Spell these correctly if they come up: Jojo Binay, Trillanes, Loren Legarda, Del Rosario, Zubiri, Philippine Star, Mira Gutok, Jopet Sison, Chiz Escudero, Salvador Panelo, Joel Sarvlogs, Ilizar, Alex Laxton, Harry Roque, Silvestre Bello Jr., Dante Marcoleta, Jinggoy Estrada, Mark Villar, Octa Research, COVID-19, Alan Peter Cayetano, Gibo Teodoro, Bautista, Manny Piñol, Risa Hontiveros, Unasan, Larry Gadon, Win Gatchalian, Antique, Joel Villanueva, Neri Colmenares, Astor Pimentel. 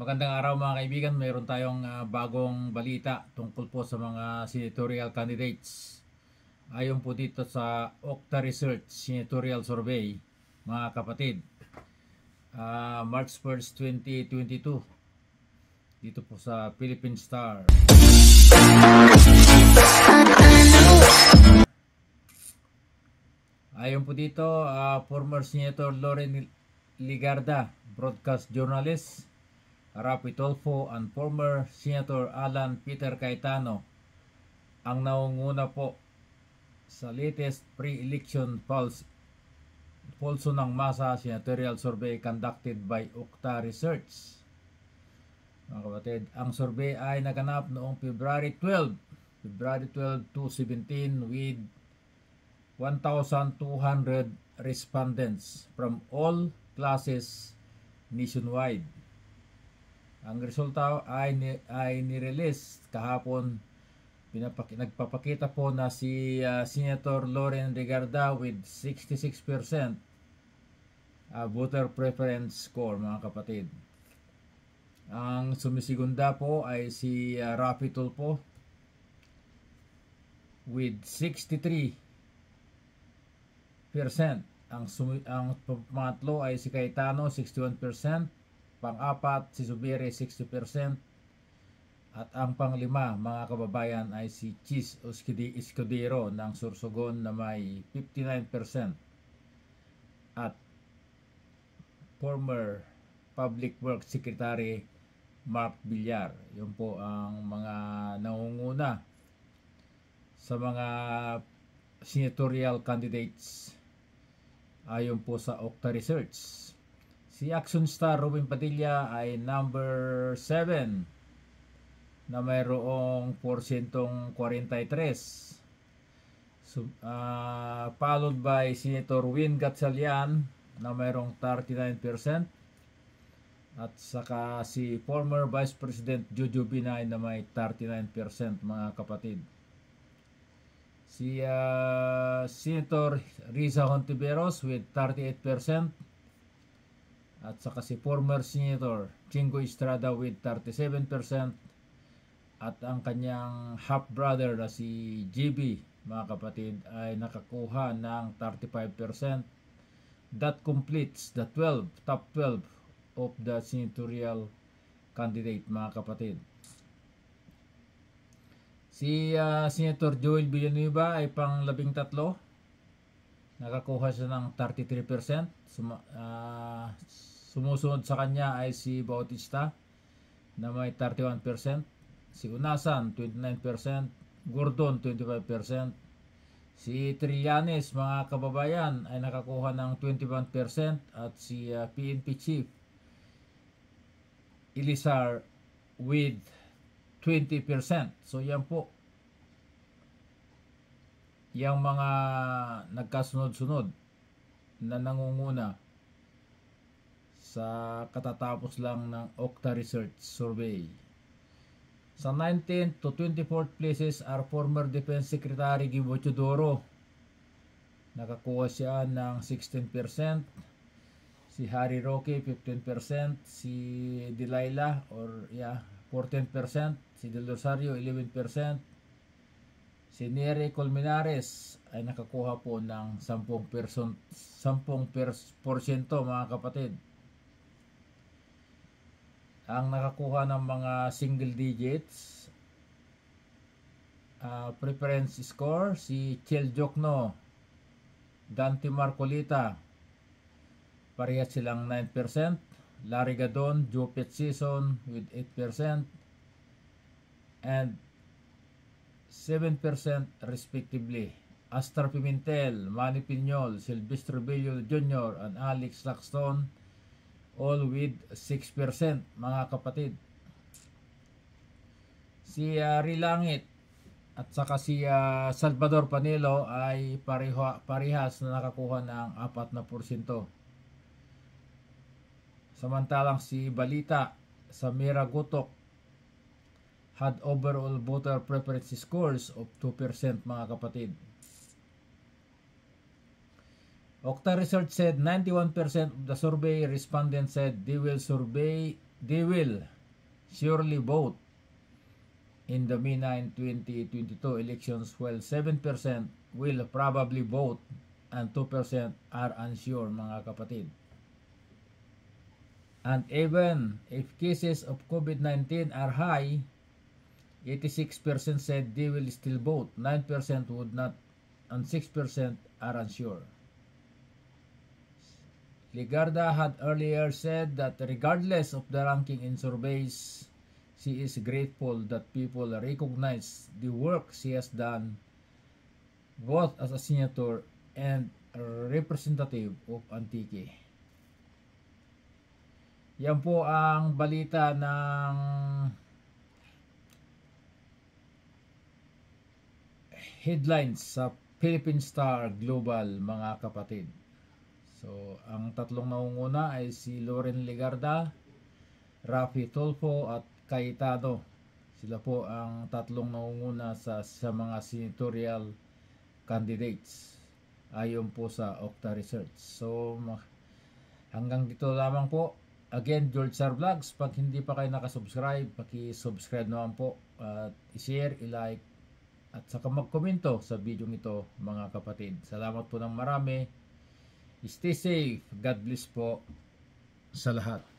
Magandang araw mga kaibigan, mayroon tayong bagong balita tungkol po sa mga senatorial candidates. Ayon po dito sa Octa Research Senatorial Survey, mga kapatid, March 1st, 2022, dito po sa Philippine Star. Ayon po dito, former Senator Loren Legarda, broadcast journalist, Raffy Tulfo and former Senator Alan Peter Cayetano ang naunguna po sa latest pre-election pulso ng masa senatorial survey conducted by Octa Research. Mga kapatid, ang survey ay naganap noong February 12, 2017 with 1,200 respondents from all classes nationwide. Ang resulta ay nirelease kahapon. Nagpapakita po na si Senator Loren Legarda with 66% voter preference score, mga kapatid. Ang sumisigunda po ay si Raffy Tulfo with 63%. Ang pangatlo ay si Cayetano, 61%. Pang-apat si Zubiri, 60%, at ang pang-lima mga kababayan ay si Chiz Escudero ng Sursogon na may 59%, at former Public Works Secretary Mark Villar. Yun po ang mga nangunguna sa mga senatorial candidates ayon po sa Octa Research. Si Action Star Ruben Padilla ay number 7 na mayroong porsyentong 43. Followed by Senator Win Gatchalian na mayroong 39%. At saka si former Vice President Jojo Binay na may 39%, mga kapatid. Si Senator Risa Hontiveros with 38%. At saka si former Senator Jinggoy Estrada with 37%, at ang kanyang half-brother na si GB, mga kapatid, ay nakakuha ng 35%. That completes the top 12 of the senatorial candidate, mga kapatid. Si Senator Joel Villanueva ay pang-13, nakakuha siya ng 33%. Sumusunod sa kanya ay si Bautista na may 31%, si Unasan 29%, Gordon 25%, si Trillanes, mga kababayan, ay nakakuha ng 21%, at si PNP Chief Ilizar with 20%. So yan po yung mga nagkasunod-sunod na nangunguna sa katatapos lang ng Octa Research Survey. Sa 19th to 24th places are former Defense Secretary Gibo Teodoro. Nakakuha siya ng 16%. Si Harry Roque, 15%. Si Delilah, 14%. Si Del Rosario, 11%. Si Neri Colmenares ay nakakuha po ng 10%, mga kapatid. Ang nakakuha ng mga single digits preference score, si Chel Diokno, Dante Marcoleta, parehas silang 9%, Larry Gadon, Jopet Sison with 8%, and 7% respectively, Astor Pimentel, Manny Piñol, Silvestre Bello Jr., and Alex Laxton, all with 6%, mga kapatid. Si Rilangit at saka si Salvador Panelo ay parehas na nakakuha ng 4%. Samantalang si Balita sa Mira Gutok had overall voter preference scores of 2%, mga kapatid. Octa Research said 91% of the survey respondents said they will survey they will surely vote in the Mina in 2022 elections, while 7% will probably vote and 2% are unsure, mga kapatid. And even if cases of COVID-19 are high, 86% said they will still vote, 9% would not, and 6% are unsure. Legarda had earlier said that regardless of the ranking in surveys, she is grateful that people recognize the work she has done both as a senator and a representative of Antique. Yan po ang balita ng headlines sa Philippine Star Global, mga kapatid. So, ang tatlong nangunguna ay si Loren Legarda, Raffy Tulfo at Cayetano. Sila po ang tatlong nangunguna sa mga senatorial candidates ayon po sa Octa Research. So, hanggang dito lamang po. Again, Joel Sarvlogs, pag hindi pa kayo nakasubscribe, paki-subscribe naman po at i-share, i-like at saka magkomento sa video nito, mga kapatid. Salamat po ng marami. Stay safe. God bless po sa lahat.